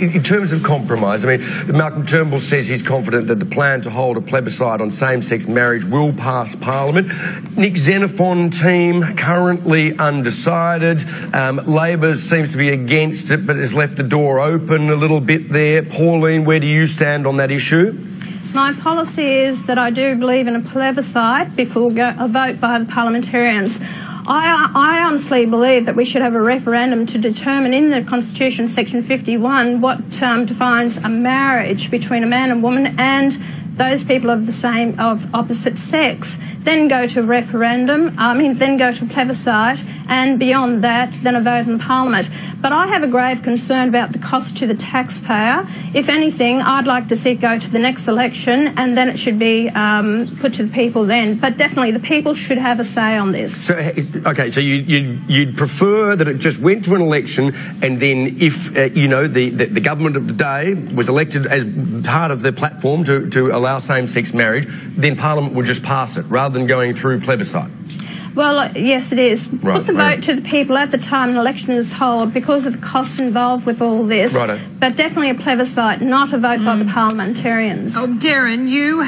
In terms of compromise, I mean, Malcolm Turnbull says he's confident that the plan to hold a plebiscite on same-sex marriage will pass Parliament. Nick Xenophon team currently undecided. Labor seems to be against it, but has left the door open a little bit there. Pauline, where do you stand on that issue? My policy is that I do believe in a plebiscite before a vote by the parliamentarians. I honestly believe that we should have a referendum to determine in the Constitution, Section 51, what defines a marriage between a man and woman and those people of the same, of opposite sex. Then go to a referendum, then go to a plebiscite, and beyond that, then a vote in Parliament. But I have a grave concern about the cost to the taxpayer. If anything, I'd like to see it go to the next election, and then it should be put to the people then. But definitely, the people should have a say on this. So, okay, so you'd prefer that it just went to an election, and then if the government of the day was elected as part of the platform to allow same-sex marriage, then Parliament would just pass it rather than going through plebiscite. Well, yes, it is. Right, put the vote to the people at the time an election is held because of the cost involved with all this. But definitely a plebiscite, not a vote by the parliamentarians. Oh, Darren, you have